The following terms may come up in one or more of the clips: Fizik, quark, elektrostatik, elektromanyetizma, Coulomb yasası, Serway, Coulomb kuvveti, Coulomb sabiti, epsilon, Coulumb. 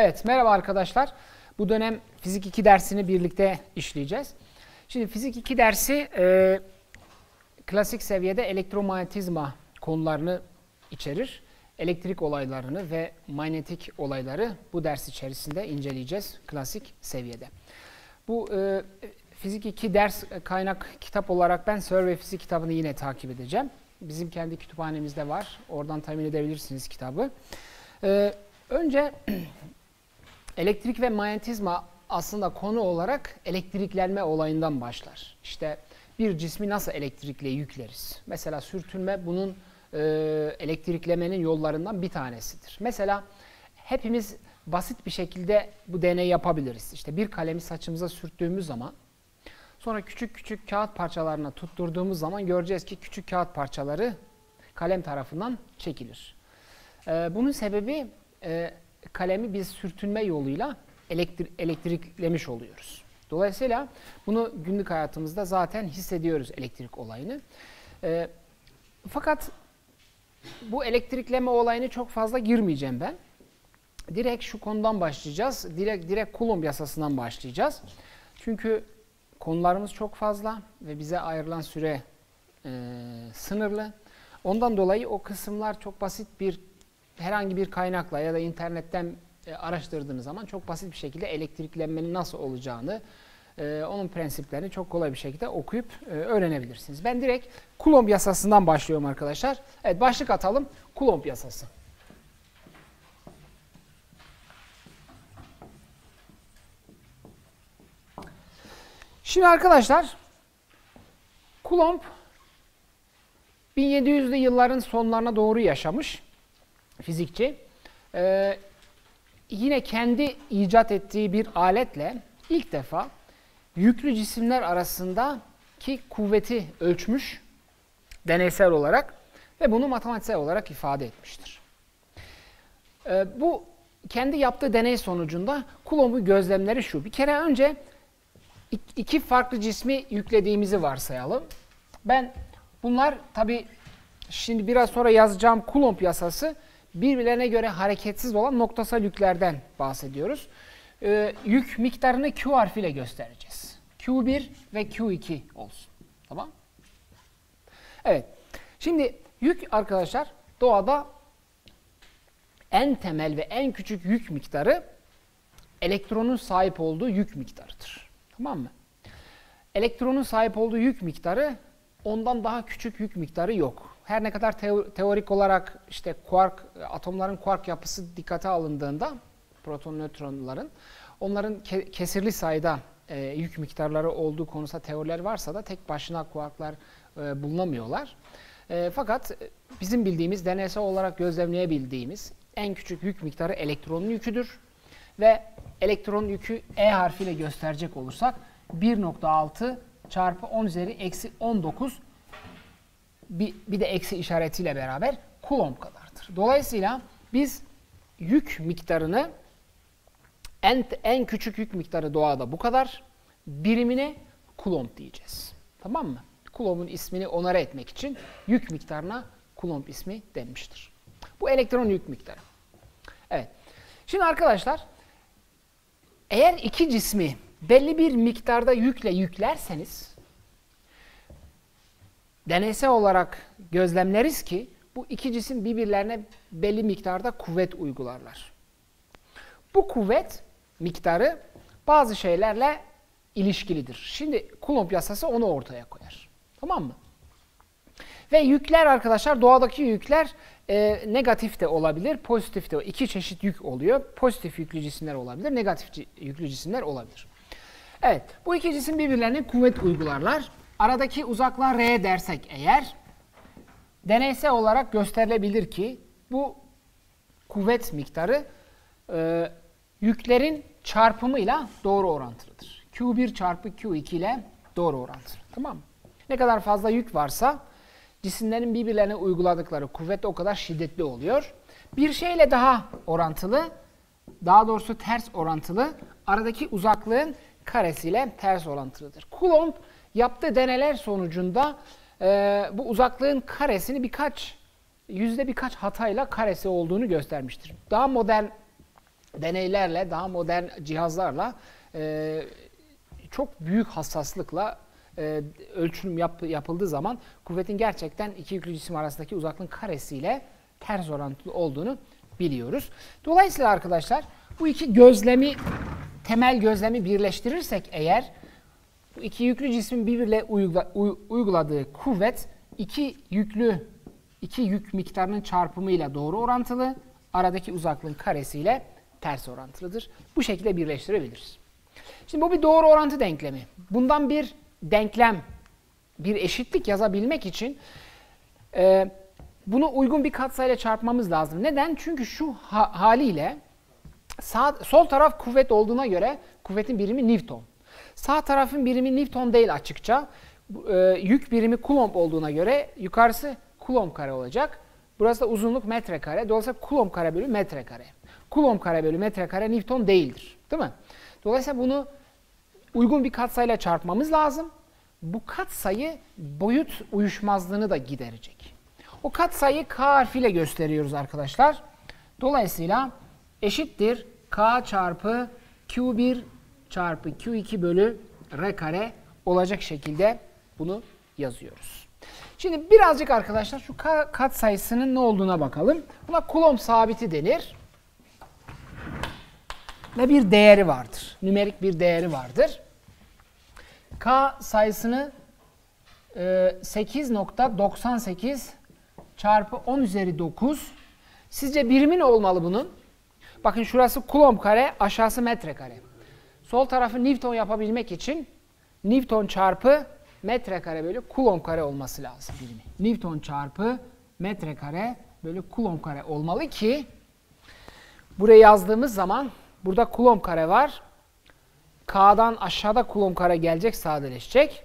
Evet, merhaba arkadaşlar. Bu dönem Fizik 2 dersini birlikte işleyeceğiz. Şimdi Fizik 2 dersi klasik seviyede elektromanyetizma konularını içerir. Elektrik olaylarını ve manyetik olayları bu ders içerisinde inceleyeceğiz klasik seviyede. Bu Fizik 2 ders kaynak kitap olarak ben Serway Fizik kitabını yine takip edeceğim. Bizim kendi kütüphanemizde var. Oradan temin edebilirsiniz kitabı. Önce elektrik ve manyetizma aslında konu olarak elektriklenme olayından başlar. İşte bir cismi nasıl elektrikle yükleriz? Mesela sürtünme bunun elektriklemenin yollarından bir tanesidir. Mesela hepimiz basit bir şekilde bu deneyi yapabiliriz. İşte bir kalemi saçımıza sürttüğümüz zaman, sonra küçük küçük kağıt parçalarına tutturduğumuz zaman göreceğiz ki küçük kağıt parçaları kalem tarafından çekilir. Bunun sebebi kalemi biz sürtünme yoluyla elektriklemiş oluyoruz. Dolayısıyla bunu günlük hayatımızda zaten hissediyoruz, elektrik olayını. Fakat bu elektrikleme olayını çok fazla girmeyeceğim ben. Direkt şu konudan başlayacağız. Direkt Coulomb yasasından başlayacağız. Çünkü konularımız çok fazla ve bize ayrılan süre sınırlı. Ondan dolayı o kısımlar çok basit bir herhangi bir kaynakla ya da internetten araştırdığınız zaman çok basit bir şekilde elektriklenmenin nasıl olacağını, onun prensiplerini çok kolay bir şekilde okuyup öğrenebilirsiniz. Ben direkt Coulomb yasasından başlıyorum arkadaşlar. Evet, başlık atalım. Coulomb yasası. Şimdi arkadaşlar, Coulomb 1700'lü yılların sonlarına doğru yaşamış fizikçi. Yine kendi icat ettiği bir aletle ilk defa yüklü cisimler arasındaki kuvveti ölçmüş deneysel olarak ve bunu matematiksel olarak ifade etmiştir. Bu kendi yaptığı deney sonucunda Coulomb'un gözlemleri şu. Bir kere önce iki farklı cismi yüklediğimizi varsayalım. Ben bunlar tabii şimdi biraz sonra yazacağım Coulomb yasası birbirlerine göre hareketsiz olan noktasal yüklerden bahsediyoruz. Yük miktarını Q harfiyle göstereceğiz. Q1 ve Q2 olsun. Tamam? Evet. Şimdi yük arkadaşlar doğada en temel ve en küçük yük miktarı elektronun sahip olduğu yük miktarıdır. Tamam mı? Elektronun sahip olduğu yük miktarı ondan daha küçük yük miktarı yok. Her ne kadar teorik olarak işte quark, atomların quark yapısı dikkate alındığında proton nötronların onların kesirli sayıda yük miktarları olduğu konusunda teoriler varsa da tek başına kuarklar bulunamıyorlar. Fakat bizim bildiğimiz, deneysel olarak gözlemleyebildiğimiz en küçük yük miktarı elektronun yüküdür. Ve elektronun yükü E harfiyle gösterecek olursak 1.6 çarpı 10⁻¹9 bir de eksi işaretiyle beraber Coulomb kadardır. Dolayısıyla biz yük miktarını en küçük yük miktarı doğada bu kadar. Birimine Coulomb diyeceğz. Tamam mı? Coulomb'un ismini onara etmek için yük miktarına Coulomb ismi denmiştir. Bu elektron yük miktarı. Evet. Şimdi arkadaşlar, eğer iki cismi belli bir miktarda yükle yüklerseniz deneysel olarak gözlemleriz ki bu iki cisim birbirlerine belli miktarda kuvvet uygularlar. Bu kuvvet miktarı bazı şeylerle ilişkilidir. Şimdi Coulomb yasası onu ortaya koyar. Tamam mı? Ve yükler arkadaşlar, doğadaki yükler negatif de olabilir, pozitif de. İki çeşit yük oluyor. Pozitif yüklü cisimler olabilir, negatif yüklü cisimler olabilir. Evet, bu iki cisim birbirlerine kuvvet uygularlar. Aradaki uzaklığa R dersek eğer, deneysel olarak gösterilebilir ki bu kuvvet miktarı yüklerin çarpımıyla doğru orantılıdır. Q1 çarpı Q2 ile doğru orantılı. Tamam mı? Ne kadar fazla yük varsa cisimlerin birbirlerine uyguladıkları kuvvet o kadar şiddetli oluyor. Bir şeyle daha orantılı, daha doğrusu ters orantılı, aradaki uzaklığın karesiyle ters orantılıdır. Coulomb yaptığı deneyler sonucunda bu uzaklığın karesini birkaç hatayla karesi olduğunu göstermiştir. Daha modern deneylerle, daha modern cihazlarla çok büyük hassaslıkla ölçüm yapıldığı zaman kuvvetin gerçekten iki yüklü cisim arasındaki uzaklığın karesiyle ters orantılı olduğunu biliyoruz. Dolayısıyla arkadaşlar bu iki gözlemi, temel gözlemi birleştirirsek eğer, bu iki yüklü cismin birbirle uyguladığı kuvvet iki yük miktarının çarpımıyla doğru orantılı, aradaki uzaklığın karesiyle ters orantılıdır. Bu şekilde birleştirebiliriz. Şimdi bu bir doğru orantı denklemi. Bundan bir denklem, bir eşitlik yazabilmek için bunu uygun bir katsayıyla çarpmamız lazım. Neden? Çünkü şu haliyle sol taraf kuvvet olduğuna göre kuvvetin birimi Newton. Sağ tarafın birimi Newton değil açıkça. Yük birimi Coulomb olduğuna göre yukarısı Coulomb kare olacak. Burası da uzunluk metrekare. Dolayısıyla Coulomb kare bölü metrekare. Coulomb kare bölü metrekare Newton değildir. Değil mi? Dolayısıyla bunu uygun bir katsayıyla çarpmamız lazım. Bu katsayı boyut uyuşmazlığını da giderecek. O katsayı K harfiyle gösteriyoruz arkadaşlar. Dolayısıyla eşittir K çarpı Q1 çarpı Q2 bölü R kare olacak şekilde bunu yazıyoruz. Şimdi birazcık arkadaşlar şu katsayısının ne olduğuna bakalım. Buna Coulomb sabiti denir. Ve bir değeri vardır. Nümerik bir değeri vardır. K sayısını 8.98 çarpı 10 üzeri 9. Sizce birimi ne olmalı bunun? Bakın şurası Coulomb kare, aşağısı metrekare. Sol tarafı Newton yapabilmek için Newton çarpı metrekare bölü Coulomb kare olması lazım birimi. Newton çarpı metrekare bölü Coulomb kare olmalı ki buraya yazdığımız zaman burada Coulomb kare var. K'dan aşağıda Coulomb kare gelecek, sadeleşecek.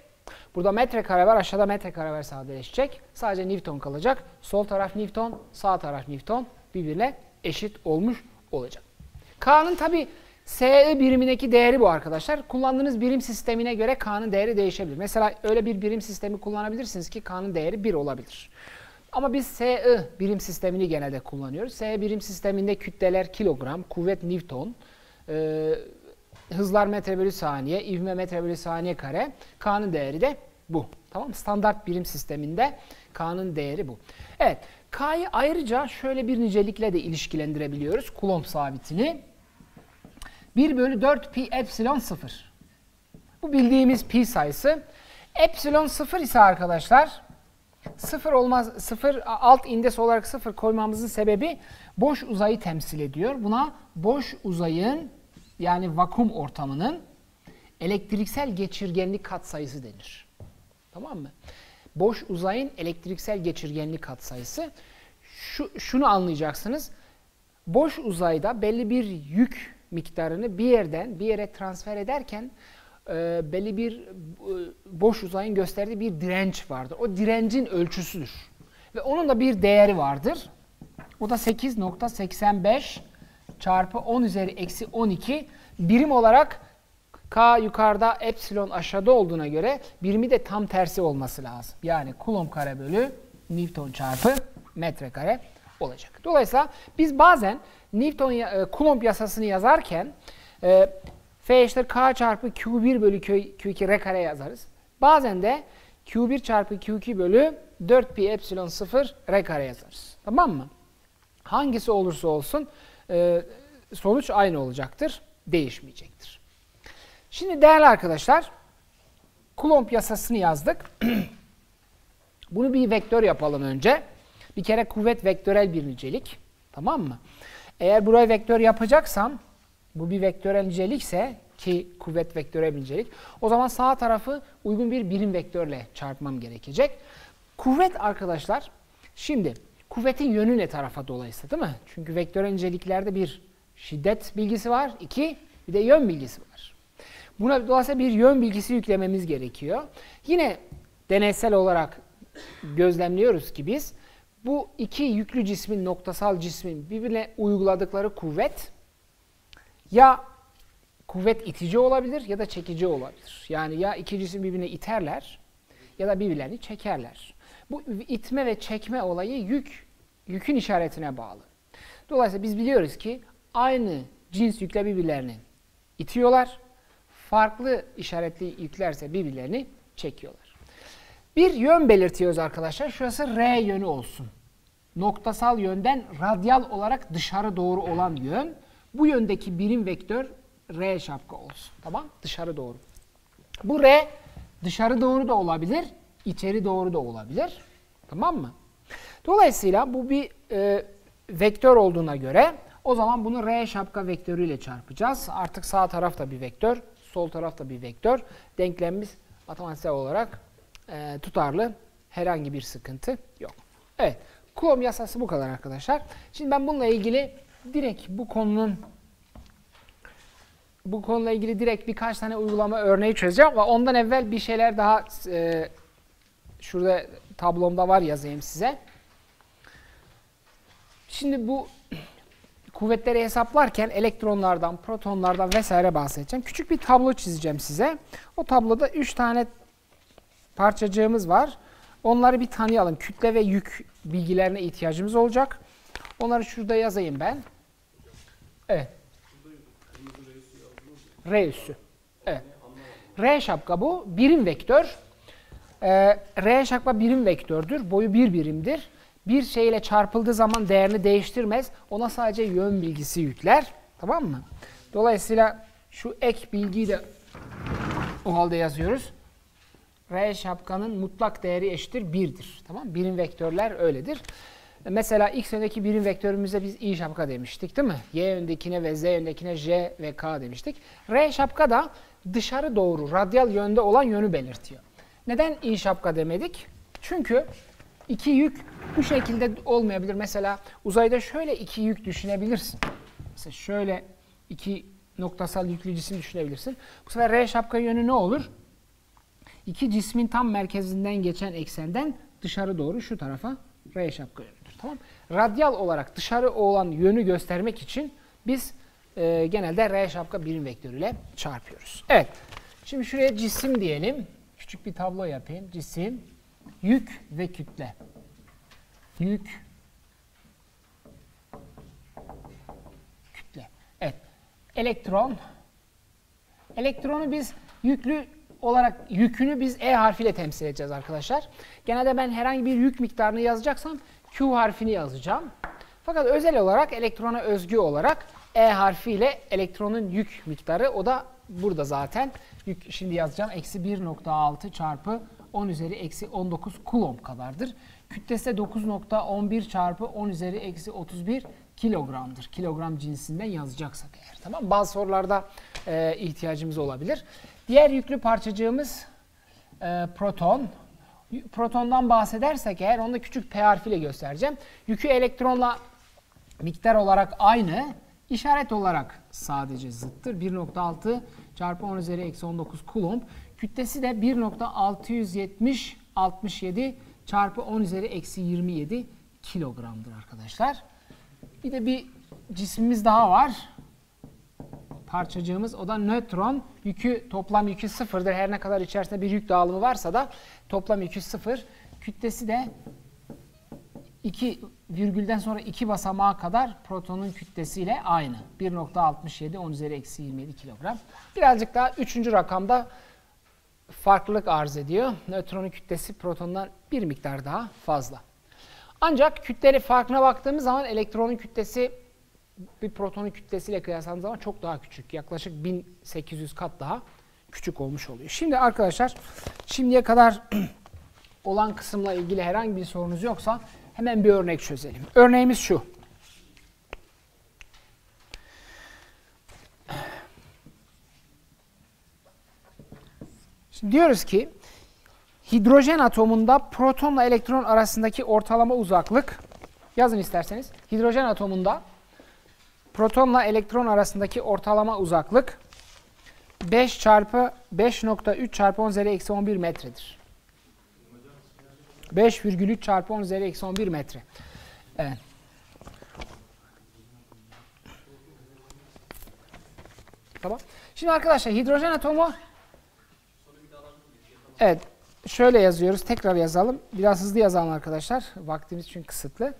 Burada metrekare var, aşağıda metrekare var, sadeleşecek. Sadece Newton kalacak. Sol taraf Newton, sağ taraf Newton birbirine eşit olmuş olacak. K'nın tabi SE birimindeki değeri bu arkadaşlar. Kullandığınız birim sistemine göre K'nın değeri değişebilir. Mesela öyle bir birim sistemi kullanabilirsiniz ki K'nın değeri 1 olabilir. Ama biz SE birim sistemini genelde kullanıyoruz. SE birim sisteminde kütleler kilogram, kuvvet Newton, hızlar metre bölü saniye, ivme metre bölü saniye kare. K'nın değeri de bu. Tamam, standart birim sisteminde K'nın değeri bu. Evet, K'yı ayrıca şöyle bir nicelikle de ilişkilendirebiliyoruz. Coulomb sabitini. 1 bölü 4 pi epsilon 0. Bu bildiğimiz pi sayısı. Epsilon 0 ise arkadaşlar, 0 olmaz, 0 alt indes olarak 0 koymamızın sebebi boş uzayı temsil ediyor. Buna boş uzayın, yani vakum ortamının elektriksel geçirgenlik katsayısı denir. Tamam mı? Boş uzayın elektriksel geçirgenlik katsayısı. Şunu anlayacaksınız. Boş uzayda belli bir yük miktarını bir yerden bir yere transfer ederken belli bir boş uzayın gösterdiği bir direnç vardır. O direncin ölçüsüdür. Ve onun da bir değeri vardır. O da 8.85 çarpı 10 üzeri eksi 12. Birim olarak K yukarıda, epsilon aşağıda olduğuna göre birimi de tam tersi olması lazım. Yani Coulomb kare bölü Newton çarpı metrekare olacak. Dolayısıyla biz bazen Coulomb yasasını yazarken F eşittir K çarpı Q1 bölü Q2 R kare yazarız. Bazen de Q1 çarpı Q2 bölü 4 pi epsilon 0 R kare yazarız. Tamam mı? Hangisi olursa olsun sonuç aynı olacaktır. Değişmeyecektir. Şimdi değerli arkadaşlar, Coulomb yasasını yazdık. Bunu bir vektör yapalım önce. Bir kere kuvvet vektörel bir nicelik. Tamam mı? Eğer buraya vektör yapacaksam, bu bir vektörel nicelikse ki kuvvet vektörel bir nicelik, o zaman sağ tarafı uygun bir birim vektörle çarpmam gerekecek. Kuvvet arkadaşlar, şimdi kuvvetin yönü ne tarafa dolayısıyla, değil mi? Çünkü vektörel niceliklerde bir şiddet bilgisi var, iki bir de yön bilgisi var. Buna dolayısıyla bir yön bilgisi yüklememiz gerekiyor. Yine deneysel olarak gözlemliyoruz ki biz bu iki yüklü cismin, noktasal cismin birbirine uyguladıkları kuvvet ya kuvvet itici olabilir ya da çekici olabilir. Yani ya iki cisim birbirine iterler ya da birbirlerini çekerler. Bu itme ve çekme olayı yükün işaretine bağlı. Dolayısıyla biz biliyoruz ki aynı cins yükle birbirlerini itiyorlar. Farklı işaretli yüklerse birbirlerini çekiyorlar. Bir yön belirtiyoruz arkadaşlar. Şurası R yönü olsun. Noktasal yönden radyal olarak dışarı doğru olan yön. Bu yöndeki birim vektör R şapka olsun. Tamam? Dışarı doğru. Bu R dışarı doğru da olabilir, içeri doğru da olabilir. Tamam mı? Dolayısıyla bu bir vektör olduğuna göre o zaman bunu R şapka vektörüyle çarpacağız. Artık sağ taraf da bir vektör, sol taraf da bir vektör. Denklemimiz matematiksel olarak tutarlı. Herhangi bir sıkıntı yok. Evet. Coulomb yasası bu kadar arkadaşlar. Şimdi ben bununla ilgili direkt bu konuyla ilgili birkaç tane uygulama örneği çözeceğim ama ondan evvel bir şeyler daha şurada tablomda var, yazayım size. Şimdi bu kuvvetleri hesaplarken elektronlardan, protonlardan vesaire bahsedeceğim. Küçük bir tablo çizeceğim size. O tabloda 3 tane parçacığımız var. Onları bir tanıyalım. Kütle ve yük bilgilerine ihtiyacımız olacak. Onları şurada yazayım ben. Evet. R üssü. Evet. R şapka bu. Birim vektör. R şapka birim vektördür. Boyu bir birimdir. Bir şeyle çarpıldığı zaman değerini değiştirmez. Ona sadece yön bilgisi yükler. Tamam mı? Dolayısıyla şu ek bilgiyi de o halde yazıyoruz. R şapkanın mutlak değeri eşittir 1'dir. Tamam? Birim vektörler öyledir. Mesela x yönündeki birim vektörümüze biz i şapka demiştik değil mi? Y yönündekine ve z yönündekine j ve k demiştik. R şapka da dışarı doğru, radyal yönde olan yönü belirtiyor. Neden i şapka demedik? Çünkü iki yük bu şekilde olmayabilir. Mesela uzayda şöyle iki yük düşünebilirsin. Mesela şöyle iki noktasal yüklü cisim düşünebilirsin. Bu sefer R şapka yönü ne olur? İki cismin tam merkezinden geçen eksenden dışarı doğru şu tarafa R şapka yönüdür. Tamam? Radyal olarak dışarı olan yönü göstermek için biz genelde R şapka birim vektörüyle çarpıyoruz. Evet. Şimdi şuraya cisim diyelim. Küçük bir tablo yapayım. Cisim, yük ve kütle. Yük, kütle. Evet. Elektron. Elektronu biz yüklü olarak, yükünü biz E harfiyle temsil edeceğiz arkadaşlar. Genelde ben herhangi bir yük miktarını yazacaksam Q harfini yazacağım. Fakat özel olarak elektrona özgü olarak E harfiyle elektronun yük miktarı, o da burada zaten. Yük şimdi yazacağım. Eksi 1.6 çarpı 10 üzeri eksi 19 Coulomb kadardır. Kütlesi 9.11 çarpı 10 üzeri eksi 31 kilogramdır. Kilogram cinsinden yazacaksak eğer. Tamam. Bazı sorularda ihtiyacımız olabilir. Diğer yüklü parçacığımız proton. Protondan bahsedersek eğer onu da küçük p harfiyle göstereceğim. Yükü elektronla miktar olarak aynı, işaret olarak sadece zıttır. 1.6 çarpı 10 üzeri eksi 19 Coulomb. Kütlesi de 1.670-67 çarpı 10 üzeri eksi 27 kilogramdır arkadaşlar. Bir de bir cismimiz daha var. Parçacığımız, o da nötron. Yükü, toplam yükü sıfırdır. Her ne kadar içerisinde bir yük dağılımı varsa da toplam yükü sıfır. Kütlesi de 2 virgülden sonra 2 basamağa kadar protonun kütlesiyle aynı. 1.67 10 üzeri eksi 27 kilogram. Birazcık daha 3. rakamda farklılık arz ediyor. Nötronun kütlesi protondan bir miktar daha fazla. Ancak kütleli farkına baktığımız zaman elektronun kütlesi bir protonun kütlesiyle kıyaslandığımız zaman çok daha küçük. Yaklaşık 1800 kat daha küçük olmuş oluyor. Şimdi arkadaşlar, şimdiye kadar olan kısımla ilgili herhangi bir sorunuz yoksa hemen bir örnek çözelim. Örneğimiz şu. Şimdi diyoruz ki hidrojen atomunda protonla elektron arasındaki ortalama uzaklık, yazın isterseniz, hidrojen atomunda protonla elektron arasındaki ortalama uzaklık 5 çarpı 5.3 çarpı 10 üzeri eksi 11 metredir. 5,3 çarpı 10 üzeri eksi 11 metre. Evet. Tamam. Şimdi arkadaşlar hidrojen atomu, evet, şöyle yazıyoruz, tekrar yazalım. Biraz hızlı yazalım arkadaşlar, vaktimiz çünkü kısıtlı.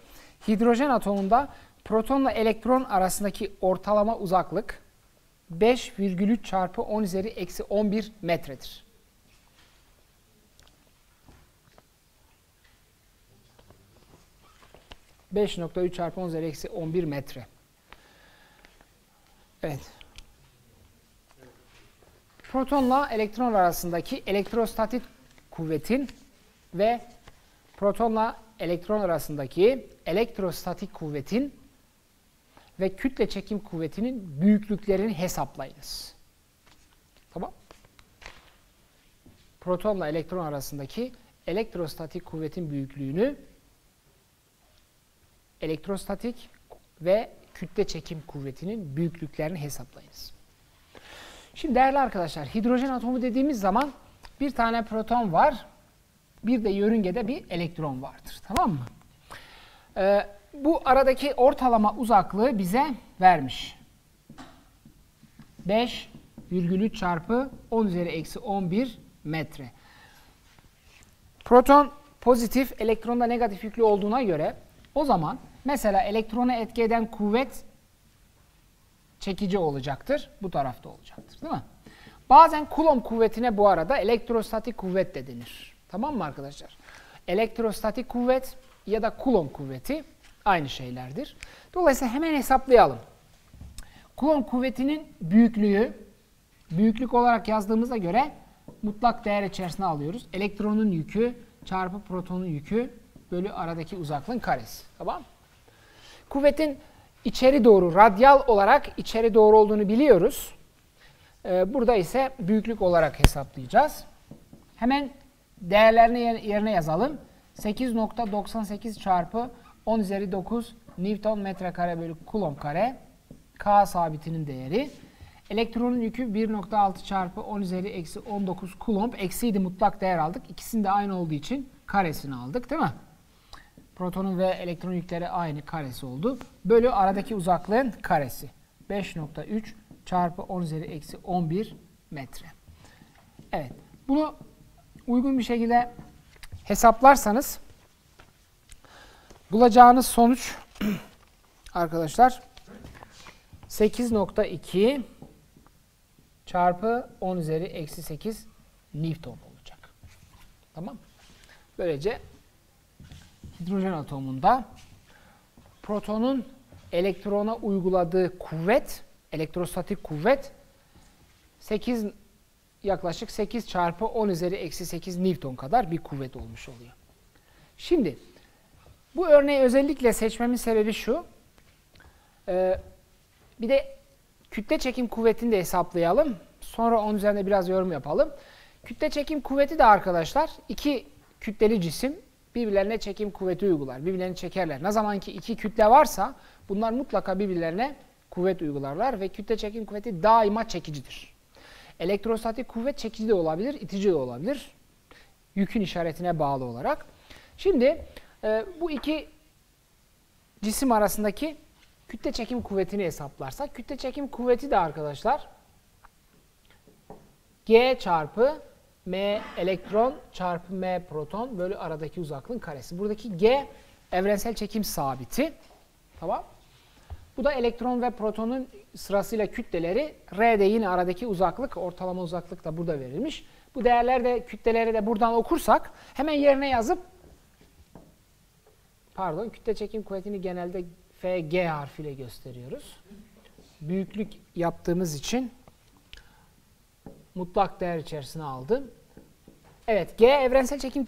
Hidrojen atomunda protonla elektron arasındaki ortalama uzaklık 5,3 × 10⁻¹1 metredir. (5,3 × 10⁻¹ metre). Evet. Protonla elektron arasındaki elektrostatik kuvvetin ve protonla elektron arasındaki elektrostatik kuvvetin ve kütle çekim kuvvetinin büyüklüklerini hesaplayınız. Tamam? Protonla elektron arasındaki elektrostatik kuvvetin büyüklüğünü elektrostatik ve kütle çekim kuvvetinin büyüklüklerini hesaplayınız. Şimdi değerli arkadaşlar, hidrojen atomu dediğimiz zaman bir tane proton var, bir de yörüngede bir elektron vardır. Tamam mı? Bu aradaki ortalama uzaklığı bize vermiş. 5,3 × 10⁻¹ metre. Proton pozitif, elektronda negatif yüklü olduğuna göre o zaman mesela elektrona etki eden kuvvet çekici olacaktır. Bu tarafta olacaktır, değil mi? Bazen Coulomb kuvvetine bu arada elektrostatik kuvvet de denir. Tamam mı arkadaşlar? Elektrostatik kuvvet ya da Coulomb kuvveti aynı şeylerdir. Dolayısıyla hemen hesaplayalım. Coulomb kuvvetinin büyüklüğü, büyüklük olarak yazdığımıza göre mutlak değer içerisine alıyoruz. Elektronun yükü çarpı protonun yükü bölü aradaki uzaklığın karesi. Tamam? Kuvvetin içeri doğru, radyal olarak içeri doğru olduğunu biliyoruz. Burada ise büyüklük olarak hesaplayacağız. Hemen değerlerini yerine yazalım. 8,98 × 10⁹ Newton metrekare bölü Coulomb kare. K sabitinin değeri. Elektronun yükü 1,6 × 10⁻¹ Coulomb. Eksiydi, mutlak değer aldık. İkisinin de aynı olduğu için karesini aldık, değil mi? Protonun ve elektron yükleri aynı, karesi oldu. Bölü aradaki uzaklığın karesi. 5,3 × 10⁻¹ metre. Evet. Bunu uygun bir şekilde hesaplarsanız bulacağınız sonuç arkadaşlar 8,2 × 10⁻៨ Newton olacak. Tamam. Böylece hidrojen atomunda protonun elektrona uyguladığı kuvvet, elektrostatik kuvvet yaklaşık 8 × 10⁻៨ Newton kadar bir kuvvet olmuş oluyor. Şimdi bu örneği özellikle seçmemin sebebi şu. Bir de kütle çekim kuvvetini de hesaplayalım. Sonra onun üzerine biraz yorum yapalım. Kütle çekim kuvveti de arkadaşlar iki kütleli cisim birbirlerine çekim kuvveti uygular. Birbirlerini çekerler. Ne zaman ki iki kütle varsa bunlar mutlaka birbirlerine kuvvet uygularlar ve kütle çekim kuvveti daima çekicidir. Elektrostatik kuvvet çekici de olabilir, itici de olabilir. Yükün işaretine bağlı olarak. Şimdi bu iki cisim arasındaki kütle çekim kuvvetini hesaplarsak, kütle çekim kuvveti de arkadaşlar G çarpı M elektron çarpı M proton bölü aradaki uzaklığın karesi. Buradaki G evrensel çekim sabiti. Tamam. Bu da elektron ve protonun sırasıyla kütleleri. R de yine aradaki uzaklık, ortalama uzaklık da burada verilmiş. Bu değerler de, kütleleri de buradan okursak hemen yerine yazıp, pardon, kütle çekim kuvvetini genelde FG harfiyle gösteriyoruz. Büyüklük yaptığımız için mutlak değer içerisine aldım. Evet, G evrensel çekim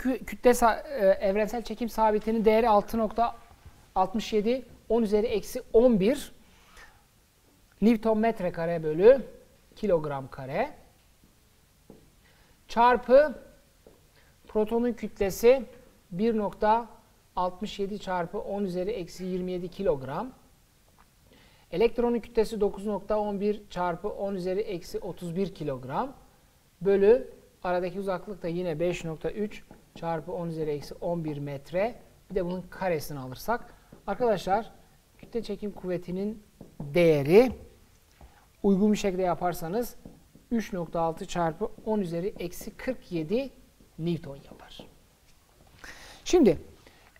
evrensel çekim sabitinin değeri 6,67 × 10⁻¹ Newton metre kare bölü kilogram kare çarpı protonun kütlesi 1,67 × 10⁻27 kilogram. Elektronun kütlesi 9,11 × 10⁻31 kilogram. Bölü aradaki uzaklık da yine 5,3 × 10⁻¹ metre. Bir de bunun karesini alırsak. Arkadaşlar kütle çekim kuvvetinin değeri uygun bir şekilde yaparsanız 3,6 × 10⁻47 Newton yapar. Şimdi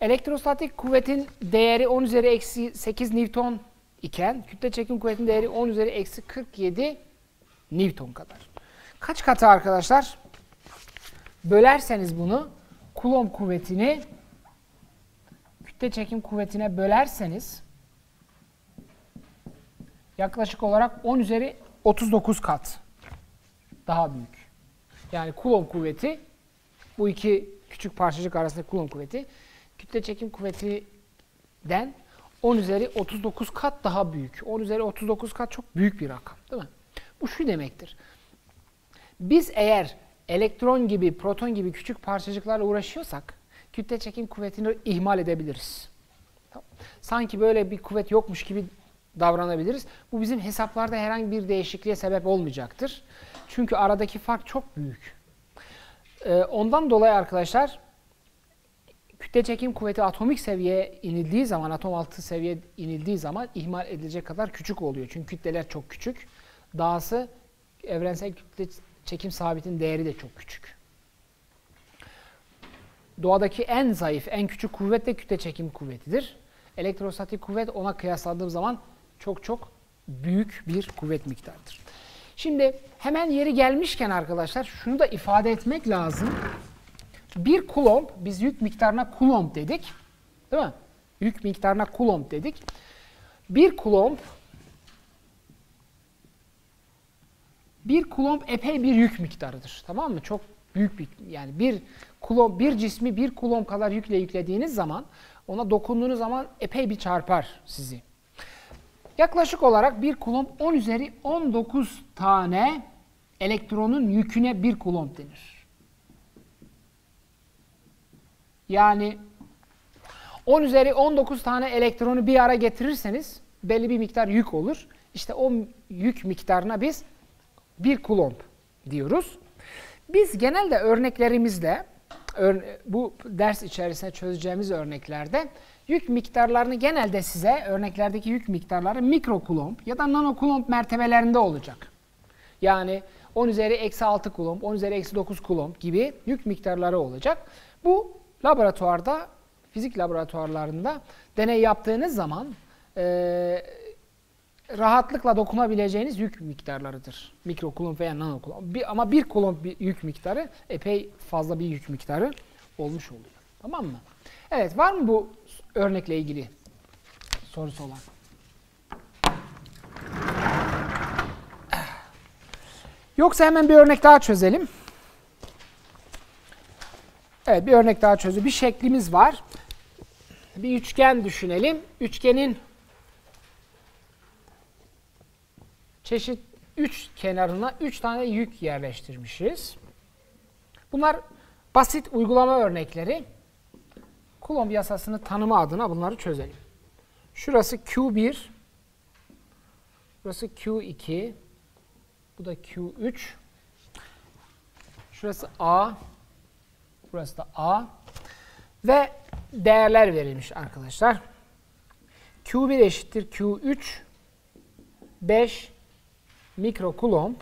elektrostatik kuvvetin değeri 10 üzeri eksi 8 Newton iken kütle çekim kuvvetinin değeri 10 üzeri eksi 47 Newton kadar. Kaç katı arkadaşlar? Bölerseniz bunu Coulomb kuvvetini kütle çekim kuvvetine bölerseniz yaklaşık olarak 10 üzeri 39 kat daha büyük. Yani Coulomb kuvveti, bu iki küçük parçacık arasındaki Coulomb kuvveti kütle çekim kuvvetinden 10 üzeri 39 kat daha büyük. 10 üzeri 39 kat çok büyük bir rakam, değil mi? Bu şu demektir. Biz eğer elektron gibi, proton gibi küçük parçacıklarla uğraşıyorsak kütle çekim kuvvetini ihmal edebiliriz. Tamam. Sanki böyle bir kuvvet yokmuş gibi davranabiliriz. Bu bizim hesaplarda herhangi bir değişikliğe sebep olmayacaktır. Çünkü aradaki fark çok büyük. Ondan dolayı arkadaşlar kütle çekim kuvveti atomik seviyeye inildiği zaman, atom altı seviyeye inildiği zaman ihmal edilecek kadar küçük oluyor. Çünkü kütleler çok küçük. Dahası evrensel kütle çekim sabitin değeri de çok küçük. Doğadaki en zayıf, en küçük kuvvet de kütle çekim kuvvetidir. Elektrostatik kuvvet ona kıyasladığım zaman çok çok büyük bir kuvvet miktarıdır. Şimdi hemen yeri gelmişken arkadaşlar şunu da ifade etmek lazım. Bir Coulomb, biz yük miktarına Coulomb dedik. Değil mi? Yük miktarına Coulomb dedik. Bir Coulomb epey bir yük miktarıdır. Tamam mı? Çok büyük bir, yani bir cismi bir Coulomb kadar yükle yüklediğiniz zaman, ona dokunduğunuz zaman epey bir çarpar sizi. Yaklaşık olarak bir Coulomb 10 üzeri 19 tane elektronun yüküne bir Coulomb denir. Yani 10 üzeri 19 tane elektronu bir ara getirirseniz belli bir miktar yük olur. İşte o yük miktarına biz bir Coulomb diyoruz. Biz genelde örneklerimizde, bu ders içerisinde çözeceğimiz örneklerde yük miktarlarını genelde size, örneklerdeki yük miktarları mikro Coulomb ya da nano Coulomb mertebelerinde olacak. Yani 10 üzeri eksi 6 Coulomb, 10 üzeri eksi 9 Coulomb gibi yük miktarları olacak. Bu laboratuvarda, fizik laboratuvarlarında deney yaptığınız zaman rahatlıkla dokunabileceğiniz yük miktarlarıdır. Mikro Coulomb veya nano Coulomb. Ama bir Coulomb yük miktarı epey fazla bir yük miktarı olmuş oluyor. Tamam mı? Evet, var mı bu örnekle ilgili sorusu olan? Yoksa hemen bir örnek daha çözelim. Evet, bir örnek daha çözelim. Bir şeklimiz var. Bir üçgen düşünelim. Üçgenin çeşit 3 kenarına 3 tane yük yerleştirmişiz. Bunlar basit uygulama örnekleri. Coulomb yasasını tanıma adına bunları çözelim. Şurası Q1, burası Q2, bu da Q3, şurası A, burası da A ve değerler verilmiş arkadaşlar. Q1 eşittir Q3, 5 mikro Coulomb,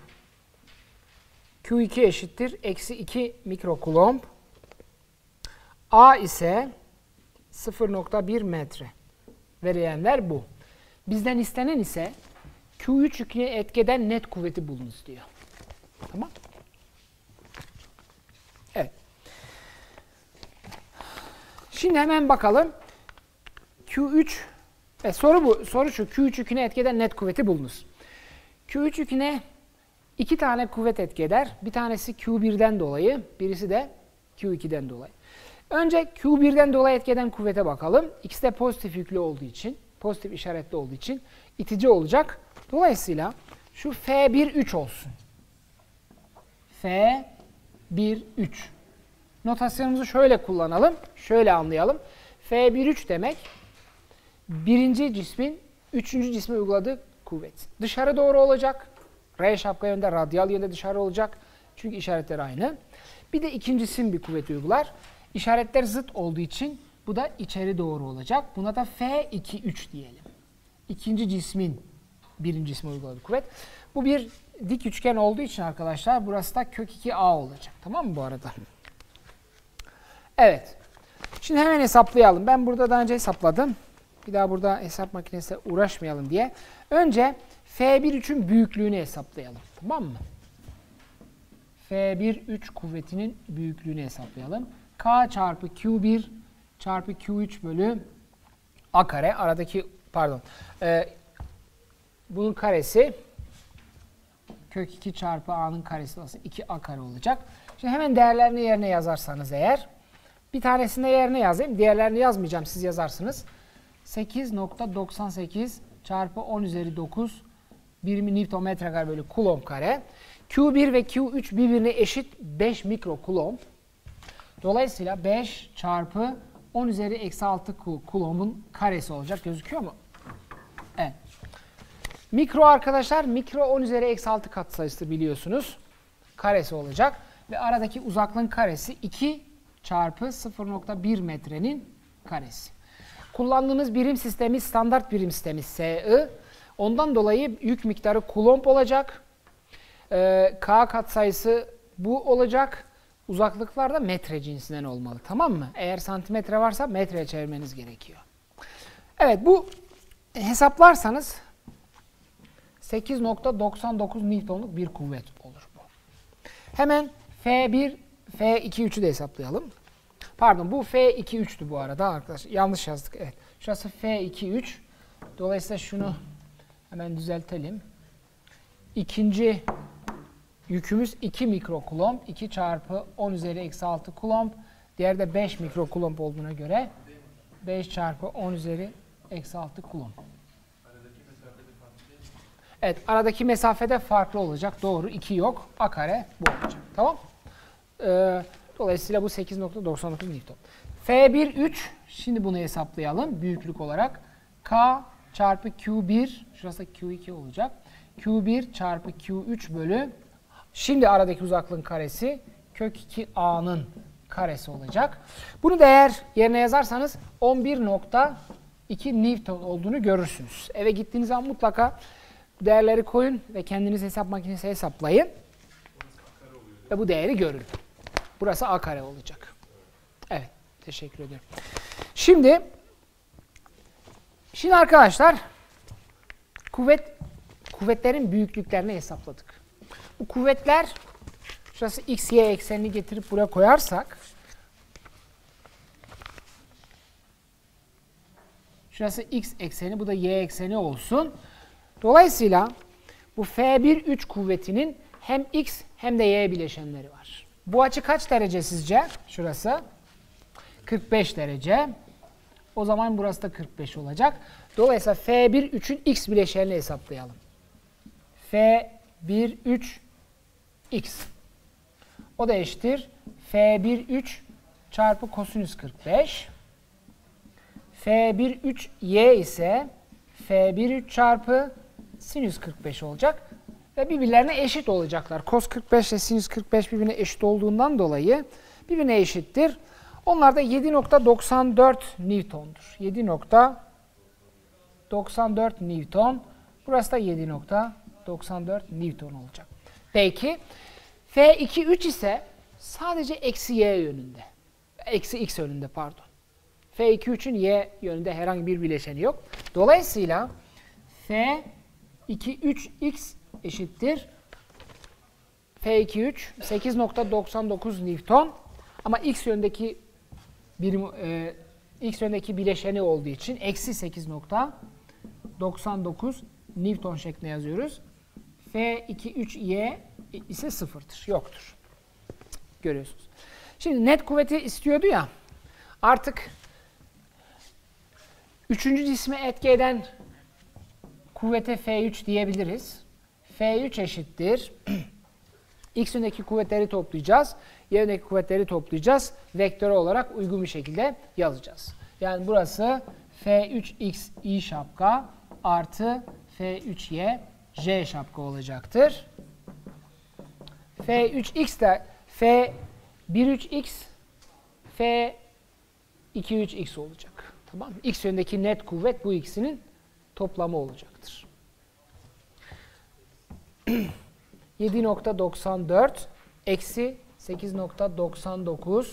Q2 eşittir eksi 2 mikro Coulomb, A ise 0,1 metre. Verilenler bu. Bizden istenen ise Q3 yüküne etkeden net kuvveti bulunuz diyor. Tamam. Evet. Şimdi hemen bakalım. Soru şu. Q3 yüküne etkeden net kuvveti bulunuz. Q3 yüküne iki tane kuvvet etki eder. Bir tanesi Q1'den dolayı, birisi de Q2'den dolayı. Önce Q1'den dolayı etki eden kuvvete bakalım. İkisi de pozitif yüklü olduğu için, pozitif işaretli olduğu için itici olacak. Dolayısıyla şu F1, 3 olsun. F1, 3. Notasyonumuzu şöyle kullanalım, şöyle anlayalım. F1, 3 demek birinci cismin üçüncü cisme uyguladığı kuvvet. Dışarı doğru olacak. R şapka yönde, radyal yönde dışarı olacak. Çünkü işaretler aynı. Bir de ikincisinin bir kuvveti uygular. İşaretler zıt olduğu için bu da içeri doğru olacak. Buna da F2, 3 diyelim. İkinci cismin birinci cisme uyguladığı kuvvet. Bu bir dik üçgen olduğu için arkadaşlar burası da kök 2A olacak. Tamam mı bu arada? Evet. Şimdi hemen hesaplayalım. Ben burada daha önce hesapladım. Bir daha burada hesap makinesiyle uğraşmayalım diye. Önce F1,3'ün büyüklüğünü hesaplayalım. Tamam mı? F1,3 kuvvetinin büyüklüğünü hesaplayalım. K çarpı Q1 çarpı Q3 bölü A kare. Aradaki, pardon. Bunun karesi kök 2 çarpı A'nın karesi olsun. 2A kare olacak. Şimdi hemen değerlerini yerine yazarsanız eğer. Bir tanesini yerine yazayım. Diğerlerini yazmayacağım. Siz yazarsınız. 8.98 çarpı 10 üzeri 9 birimi Newton metre kare bölü Coulomb kare. Q1 ve Q3 birbirine eşit 5 mikro Coulomb. Dolayısıyla 5 çarpı 10 üzeri eksi 6 Coulomb'un karesi olacak. Gözüküyor mu? Evet. Mikro arkadaşlar, mikro 10 üzeri eksi 6 katsayısı biliyorsunuz. Karesi olacak. Ve aradaki uzaklığın karesi 2 çarpı 0.1 metrenin karesi. Kullandığımız birim sistemi standart birim sistemi SI. Ondan dolayı yük miktarı Coulomb olacak. K katsayısı bu olacak. Uzaklıklar da metre cinsinden olmalı. Tamam mı? Eğer santimetre varsa metreye çevirmeniz gerekiyor. Evet, bu hesaplarsanız 8.99 Newton'luk bir kuvvet olur bu. Hemen F1, F2,3'ü de hesaplayalım. Pardon, bu F2,3'tü bu arada arkadaşlar. Yanlış yazdık. Evet. Şurası F2,3. Dolayısıyla şunu hemen düzeltelim. İkinci yükümüz 2 mikro Coulomb. 2 çarpı 10 üzeri eksi 6 Coulomb. Diğeri de 5 mikro Coulomb olduğuna göre 5 çarpı 10 üzeri eksi 6 Coulomb. Evet, aradaki mesafede farklı olacak. Doğru. 2 yok. A kare bu olacak. Tamam. Dolayısıyla bu 8.99 Newton. F1,3. Şimdi bunu hesaplayalım. Büyüklük olarak. K çarpı Q1. Şurası Q2 olacak. Q1 çarpı Q3 bölü. Şimdi aradaki uzaklığın karesi kök 2A'nın karesi olacak. Bunu değer yerine yazarsanız 11.2 Newton olduğunu görürsünüz. Eve gittiğiniz zaman mutlaka değerleri koyun ve kendiniz hesap makinesi hesaplayın. Ve bu değeri görün. Burası A kare olacak. Evet, teşekkür ederim. Şimdi arkadaşlar kuvvetlerin büyüklüklerini hesapladık. Bu kuvvetler, şurası x, y eksenini getirip buraya koyarsak, şurası x ekseni, bu da y ekseni olsun. Dolayısıyla bu F1,3 kuvvetinin hem x hem de y bileşenleri var. Bu açı kaç derece sizce? Şurası 45 derece. O zaman burası da 45 olacak. Dolayısıyla F1,3'ün x bileşenini hesaplayalım. F1,3 x. O da eşittir F1,3 çarpı kosinüs 45. F1,3 y ise F1,3 çarpı sinüs 45 olacak. Ve birbirlerine eşit olacaklar. Kos 45 ile sinüs 45 birbirine eşit olduğundan dolayı birbirine eşittir. Onlar da 7.94 Newton'dur. 7.94 Newton. Burası da 7.94 Newton olacak. Peki F2,3 ise sadece eksi y yönünde. Eksi x yönünde pardon. F2,3'ün y yönünde herhangi bir bileşeni yok. Dolayısıyla F2,3x eşittir. F2,3 8.99 Newton ama x yönündeki x yönündeki bileşeni olduğu için eksi 8.99 Newton şeklinde yazıyoruz. F2,3y ise sıfırdır, yoktur. Görüyorsunuz. Şimdi net kuvveti istiyordu ya, artık üçüncü cisme etki eden kuvvete F3 diyebiliriz. F3 eşittir. X yönündeki kuvvetleri toplayacağız. Y yönündeki kuvvetleri toplayacağız. Vektörü olarak uygun bir şekilde yazacağız. Yani burası F3x i şapka artı F3y j şapka olacaktır. F3x de F1,3x F2,3x olacak. Tamam mı? X yönündeki net kuvvet bu ikisinin toplamı olacaktır. 7.94 eksi 8.99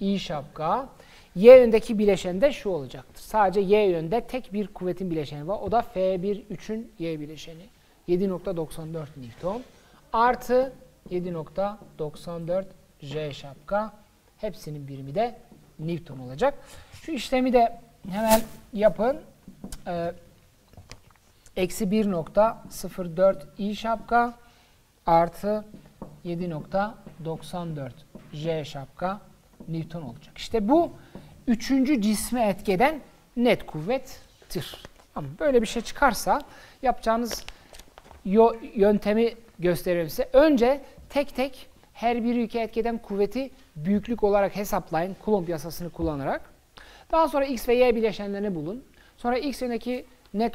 i şapka. Y yönündeki bileşen de şu olacaktır. Sadece y yönünde tek bir kuvvetin bileşeni var. O da F1,3'ün y bileşeni. 7,94 Newton artı 7,94 J şapka. Hepsinin birimi de Newton olacak. Şu işlemi de hemen yapın. Eksi 1,04 i şapka artı 7,94 J şapka Newton olacak. İşte bu üçüncü cisme etkeden net kuvvettir. Ama böyle bir şey çıkarsa yapacağınız yöntemi gösteririm size. Önce tek tek her bir ülke etkeden kuvveti büyüklük olarak hesaplayın. Coulomb yasasını kullanarak. Daha sonra x ve y bileşenlerini bulun. Sonra x yönündeki net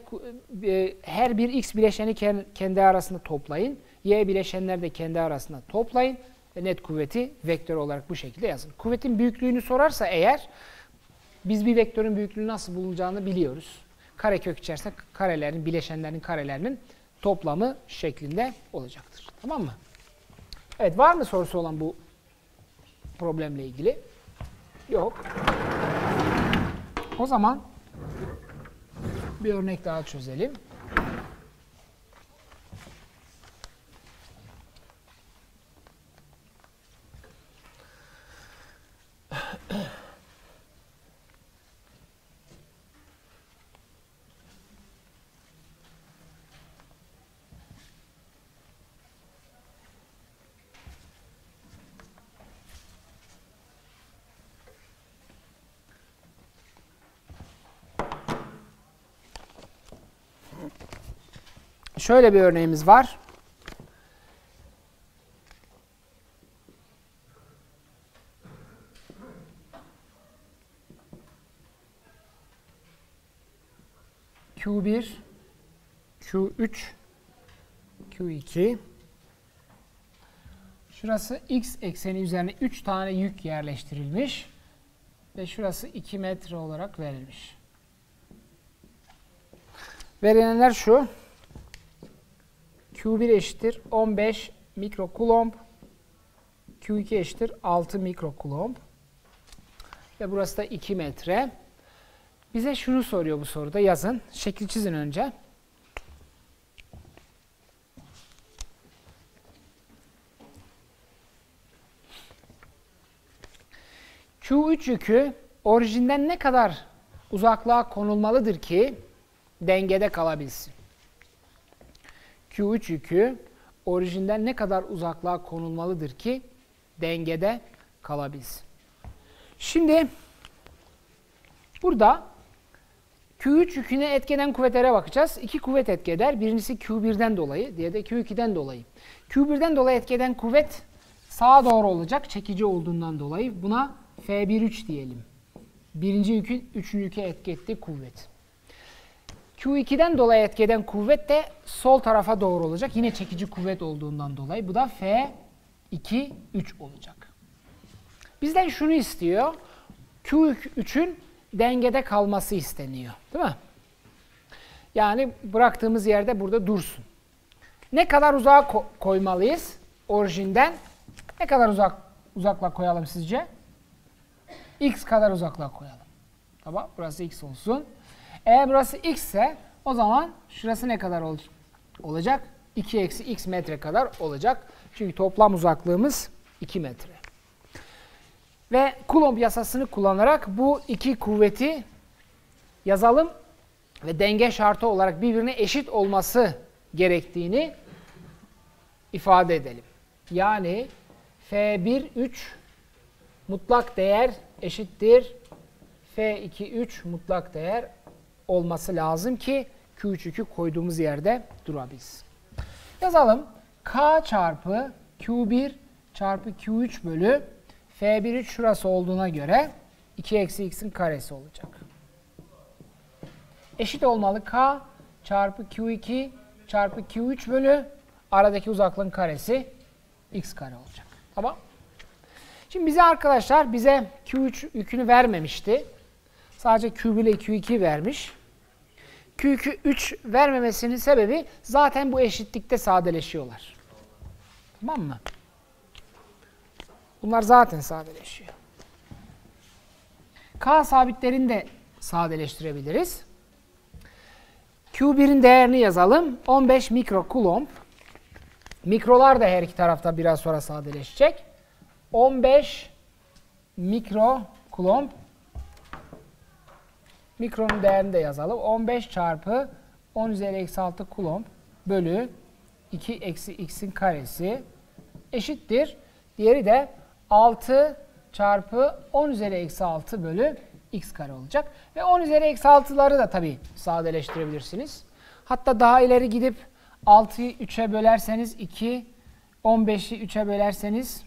her bir x bileşeni kendi arasında toplayın. Y bileşenler de kendi arasında toplayın. Net kuvveti vektör olarak bu şekilde yazın. Kuvvetin büyüklüğünü sorarsa eğer, biz bir vektörün büyüklüğünü nasıl bulunacağını biliyoruz. Karekök içerisinde karelerin, bileşenlerin karelerinin toplamı şeklinde olacaktır. Tamam mı? Evet, var mı sorusu olan bu problemle ilgili? Yok. O zaman bir örnek daha çözelim. Şöyle bir örneğimiz var. Q1, Q3, Q2. Şurası X ekseni üzerine 3 tane yük yerleştirilmiş. Ve şurası 2 metre olarak verilmiş. Verilenler şu. Q1 eşittir 15 mikrokulomb, Q2 eşittir 6 mikrokulomb ve burası da 2 metre. Bize şunu soruyor bu soruda, yazın. Şekli çizin önce. Q3 yükü orijinden ne kadar uzaklığa konulmalıdır ki dengede kalabilsin? Q3 yükü orijinden ne kadar uzaklığa konulmalıdır ki dengede kalabilsin? Şimdi burada Q3 yüküne etkeden kuvvetlere bakacağız. İki kuvvet etkeder. Birincisi Q1'den dolayı, diğeri de Q2'den dolayı. Q1'den dolayı etkeden kuvvet sağa doğru olacak, çekici olduğundan dolayı. Buna F1,3 diyelim. Birinci yükün üçüncü yüke etki ettiği kuvvet. Q2'den dolayı etkeden kuvvet de sol tarafa doğru olacak. Yine çekici kuvvet olduğundan dolayı. Bu da F2,3 olacak. Bizden şunu istiyor. Q3'ün dengede kalması isteniyor. Değil mi? Yani bıraktığımız yerde burada dursun. Ne kadar uzağa koymalıyız? Orijinden ne kadar uzaklığa koyalım sizce? X kadar uzaklığa koyalım. Tamam, burası X olsun. Eğer burası x ise o zaman şurası ne kadar olacak? 2 eksi x metre kadar olacak. Çünkü toplam uzaklığımız 2 metre. Ve Coulomb yasasını kullanarak bu iki kuvveti yazalım ve denge şartı olarak birbirine eşit olması gerektiğini ifade edelim. Yani F1,3 mutlak değer eşittir F2,3 mutlak değer olması lazım ki Q3'ü koyduğumuz yerde durabilsin. Yazalım. K çarpı Q1 çarpı Q3 bölü F1,3 şurası olduğuna göre 2 eksi x'in karesi olacak. Eşit olmalı K çarpı Q2 çarpı Q3 bölü aradaki uzaklığın karesi x kare olacak. Tamam. Şimdi bize arkadaşlar Q3 yükünü vermemişti. Sadece Q1 ile Q2 vermiş. Q3 vermemesinin sebebi zaten bu eşitlikte sadeleşiyorlar. Tamam mı? Bunlar zaten sadeleşiyor. K sabitlerini de sadeleştirebiliriz. Q1'in değerini yazalım. 15 mikrokulomb. Mikrolar da her iki tarafta biraz sonra sadeleşecek. 15 mikrokulomb. Mikronun değerini de yazalım. 15 çarpı 10 üzeri eksi 6 kulomb bölü 2 eksi x'in karesi eşittir. Diğeri de 6 çarpı 10 üzeri eksi 6 bölü x kare olacak. Ve 10 üzeri eksi 6'ları da tabii sadeleştirebilirsiniz. Hatta daha ileri gidip 6'yı 3'e bölerseniz 2, 15'i 3'e bölerseniz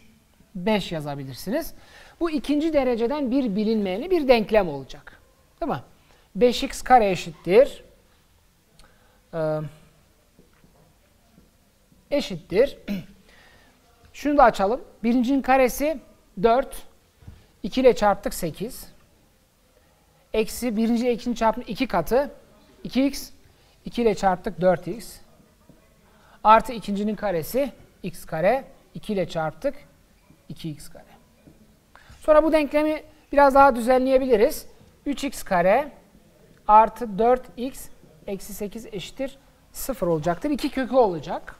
5 yazabilirsiniz. Bu ikinci dereceden bir bilinmeyeni bir denklem olacak. Değil mi? 5x kare eşittir. Şunu da açalım. Birincinin karesi 4. 2 ile çarptık 8. Eksi birinci ile ikinci çarpımı 2 katı. 2x. 2 ile çarptık 4x. Artı ikincinin karesi x kare. 2 ile çarptık 2x kare. Sonra bu denklemi biraz daha düzenleyebiliriz. 3x kare artı 4x eksi 8 eşittir 0 olacaktır. İki kökü olacak.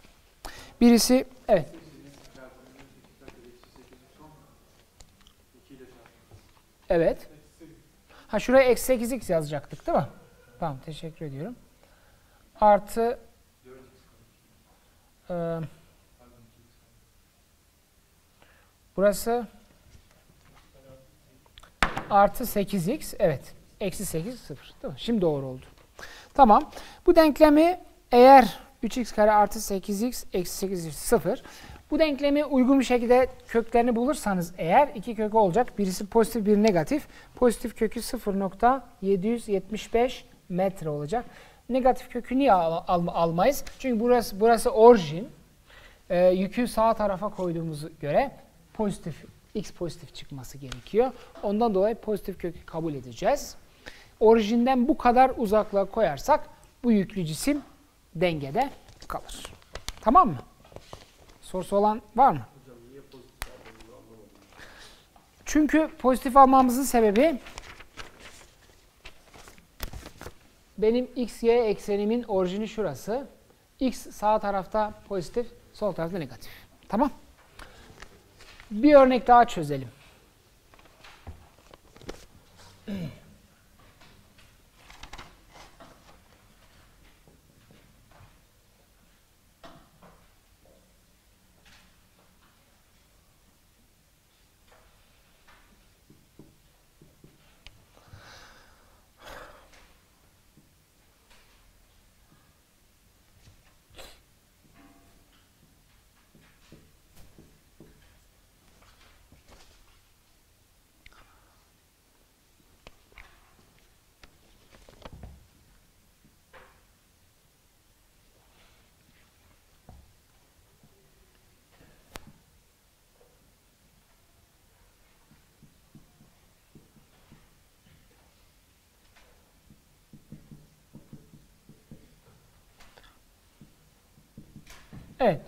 Birisi, evet. Evet. Ha, şuraya eksi 8x yazacaktık değil mi? Tamam, teşekkür ediyorum. Artı 4x. Burası artı 8x, evet. Eksi 8, 0. Değil mi? Şimdi doğru oldu. Tamam. Bu denklemi eğer 3x kare artı 8x eksi 8x 0. Bu denklemi uygun bir şekilde köklerini bulursanız eğer iki kökü olacak. Birisi pozitif, biri negatif. Pozitif kökü 0,775 metre olacak. Negatif kökü niye almayız? Çünkü burası orijin. Yükü sağ tarafa koyduğumuza göre pozitif, x pozitif çıkması gerekiyor. Ondan dolayı pozitif kökü kabul edeceğiz. Orijinden bu kadar uzaklığa koyarsak bu yüklü cisim dengede kalır. Tamam mı? Sorusu olan var mı? Hocam, niye pozitif aldığımızı anlamadım. Çünkü pozitif almamızın sebebi benim x-y eksenimin orijini şurası. X sağ tarafta pozitif, sol tarafta negatif. Tamam. Bir örnek daha çözelim. Evet.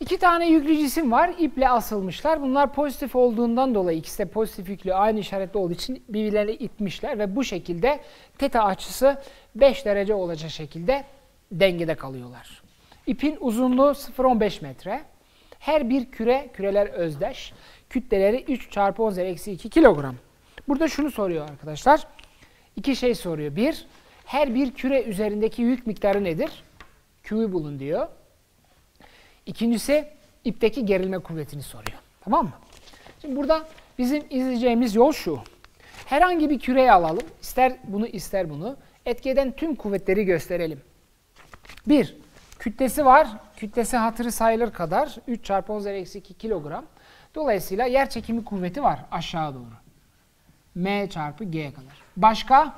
İki tane yüklü cisim var. İple asılmışlar. Bunlar pozitif olduğundan dolayı ikisi de pozitif yüklü aynı işaretli olduğu için birbirlerini itmişler ve bu şekilde teta açısı 5 derece olacak şekilde dengede kalıyorlar. İpin uzunluğu 0,15 metre. Her bir küreler özdeş. Kütleleri 3 çarpı 10 üzeri eksi 2 kilogram. Burada şunu soruyor arkadaşlar. İki şey soruyor. Bir, her bir küre üzerindeki yük miktarı nedir? Q'yu bulun diyor. İkincisi, ipteki gerilme kuvvetini soruyor. Tamam mı? Şimdi burada bizim izleyeceğimiz yol şu. Herhangi bir küreyi alalım. İster bunu, ister bunu. Etki eden tüm kuvvetleri gösterelim. Bir, kütlesi var. Kütlesi hatırı sayılır kadar. 3 çarpı 10 üzeri eksi 2 kilogram. Dolayısıyla yer çekimi kuvveti var aşağı doğru. M çarpı G'ye kadar. Başka,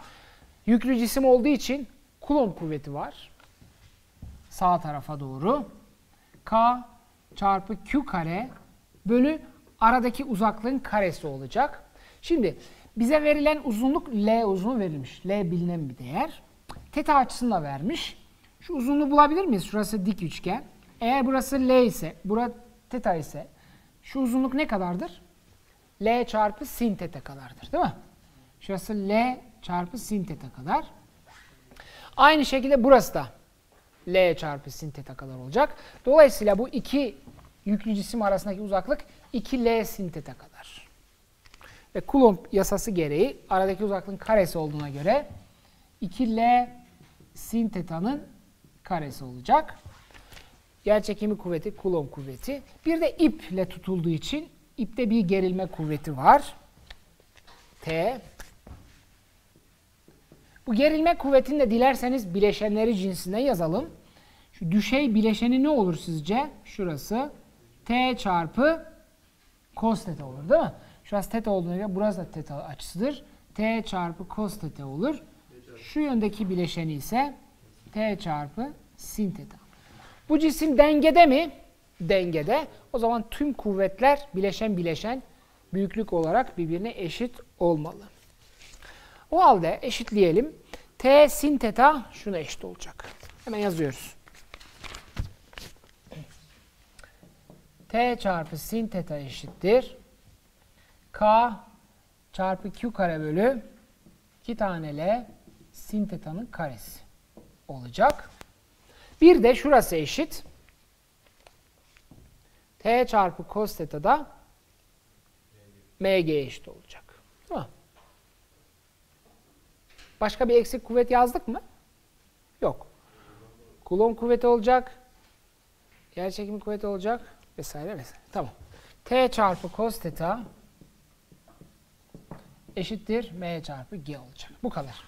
yüklü cisim olduğu için Coulomb kuvveti var. Sağ tarafa doğru. K çarpı Q kare bölü aradaki uzaklığın karesi olacak. Şimdi bize verilen uzunluk L uzunluğu verilmiş. L bilinen bir değer. Teta açısını da vermiş. Şu uzunluğu bulabilir miyiz? Şurası dik üçgen. Eğer burası L ise, burası teta ise şu uzunluk ne kadardır? L çarpı sin teta kadardır, değil mi? Şurası L çarpı sin theta kadar. Aynı şekilde burası da L çarpı sin theta kadar olacak. Dolayısıyla bu iki yüklü cisim arasındaki uzaklık 2L sin theta kadar. Ve Coulomb yasası gereği aradaki uzaklığın karesi olduğuna göre 2L sin theta'nın karesi olacak. Yerçekimi kuvveti Coulomb kuvveti. Bir de iple tutulduğu için ipte bir gerilme kuvveti var. T. Bu gerilme kuvvetini de dilerseniz bileşenleri cinsinden yazalım. Şu düşey bileşeni ne olur sizce? Şurası T çarpı cos theta olur değil mi? Şurası theta olduğuna göre burası da theta açısıdır. T çarpı cos theta olur. Şu yöndeki bileşeni ise T çarpı sin theta. Bu cisim dengede mi? Dengede. O zaman tüm kuvvetler bileşen büyüklük olarak birbirine eşit olmalı. O halde eşitleyelim. T sin theta şuna eşit olacak. Hemen yazıyoruz. T çarpı sin theta eşittir. K çarpı Q kare bölü 2 tane L sin theta'nın karesi olacak. Bir de şurası eşit. T çarpı cos theta da MG eşit olacak. Değil mi? Başka bir eksik kuvvet yazdık mı? Yok. Coulomb kuvveti olacak. Yerçekimi kuvveti olacak. Vesaire vesaire. Tamam. T çarpı cos theta eşittir M çarpı G olacak. Bu kadar.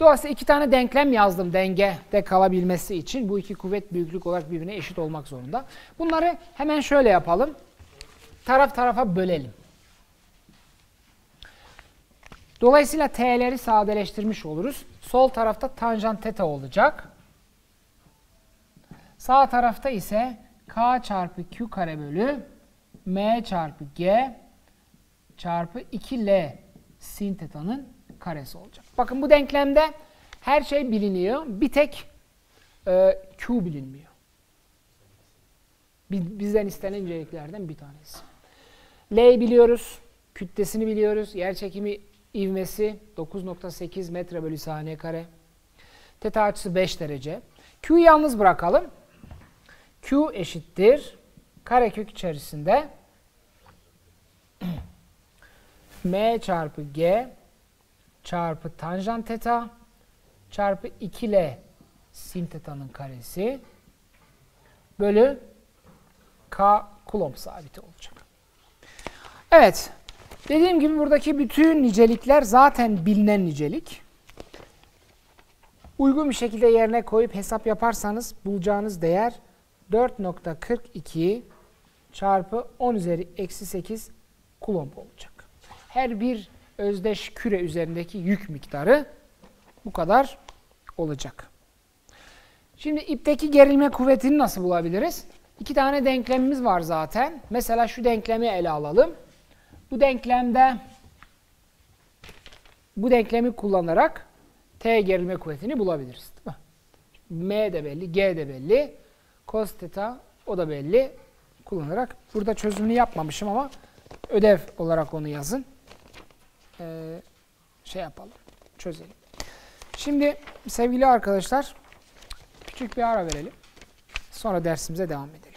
Dolayısıyla iki tane denklem yazdım dengede kalabilmesi için. Bu iki kuvvet büyüklük olarak birbirine eşit olmak zorunda. Bunları hemen şöyle yapalım. Taraf tarafa bölelim. Dolayısıyla T'leri sadeleştirmiş oluruz. Sol tarafta tanjant theta olacak. Sağ tarafta ise K çarpı Q kare bölü M çarpı G çarpı 2L sin theta'nın karesi olacak. Bakın bu denklemde her şey biliniyor. Bir tek Q bilinmiyor. Bizden istenen inceliklerden bir tanesi. L'yi biliyoruz. Kütlesini biliyoruz. Yerçekimi ivmesi 9.8 metre bölü saniye kare. Theta açısı 5 derece. Q'yu yalnız bırakalım. Q eşittir karekök içerisinde M çarpı G çarpı tanjant theta çarpı 2L sin theta'nın karesi bölü K Coulomb sabiti olacak. Evet. Dediğim gibi buradaki bütün nicelikler zaten bilinen nicelik. Uygun bir şekilde yerine koyup hesap yaparsanız bulacağınız değer 4.42 çarpı 10⁻⁸ Coulomb olacak. Her bir özdeş küre üzerindeki yük miktarı bu kadar olacak. Şimdi ipteki gerilme kuvvetini nasıl bulabiliriz? İki tane denklemimiz var zaten. Mesela şu denklemi ele alalım. Bu denklemi kullanarak T gerilme kuvvetini bulabiliriz. Değil mi? M de belli, G de belli. Cos theta o da belli. Kullanarak burada çözümünü yapmamışım ama ödev olarak onu yazın. Çözelim. Şimdi sevgili arkadaşlar küçük bir ara verelim. Sonra dersimize devam edelim.